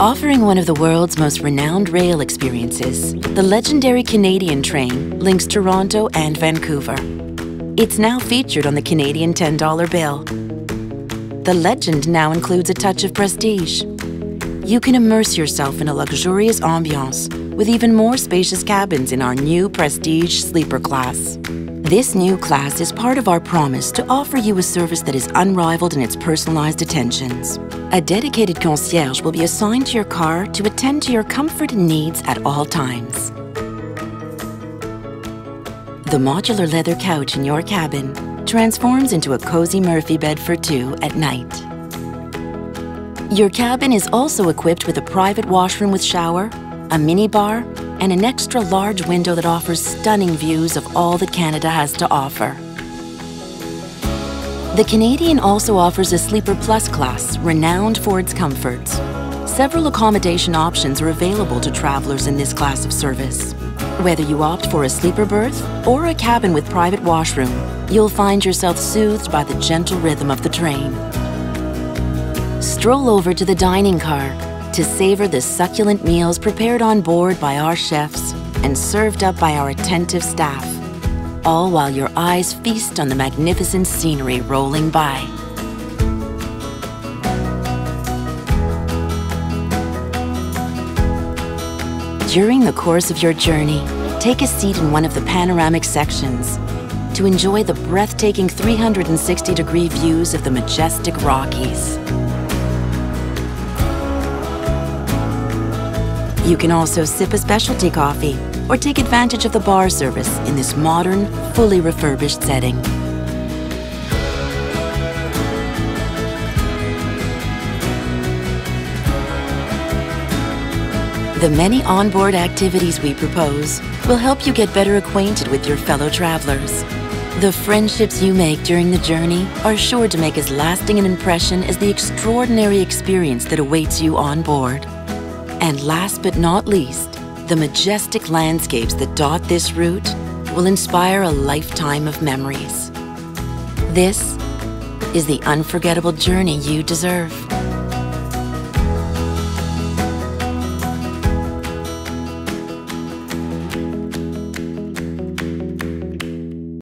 Offering one of the world's most renowned rail experiences, the legendary Canadian train links Toronto and Vancouver. It's now featured on the Canadian $10 bill. The legend now includes a touch of prestige. You can immerse yourself in a luxurious ambiance with even more spacious cabins in our new Prestige Sleeper class. This new class is part of our promise to offer you a service that is unrivaled in its personalized attentions. A dedicated concierge will be assigned to your car to attend to your comfort and needs at all times. The modular leather couch in your cabin transforms into a cozy Murphy bed for two at night. Your cabin is also equipped with a private washroom with shower, a minibar, and an extra large window that offers stunning views of all that Canada has to offer. The Canadian also offers a Sleeper Plus class, renowned for its comforts. Several accommodation options are available to travelers in this class of service. Whether you opt for a sleeper berth or a cabin with private washroom, you'll find yourself soothed by the gentle rhythm of the train. Stroll over to the dining car to savor the succulent meals prepared on board by our chefs and served up by our attentive staff, all while your eyes feast on the magnificent scenery rolling by. During the course of your journey, take a seat in one of the panoramic sections to enjoy the breathtaking 360-degree views of the majestic Rockies. You can also sip a specialty coffee or take advantage of the bar service in this modern, fully refurbished setting. The many onboard activities we propose will help you get better acquainted with your fellow travelers. The friendships you make during the journey are sure to make as lasting an impression as the extraordinary experience that awaits you on board. And last but not least, the majestic landscapes that dot this route will inspire a lifetime of memories. This is the unforgettable journey you deserve.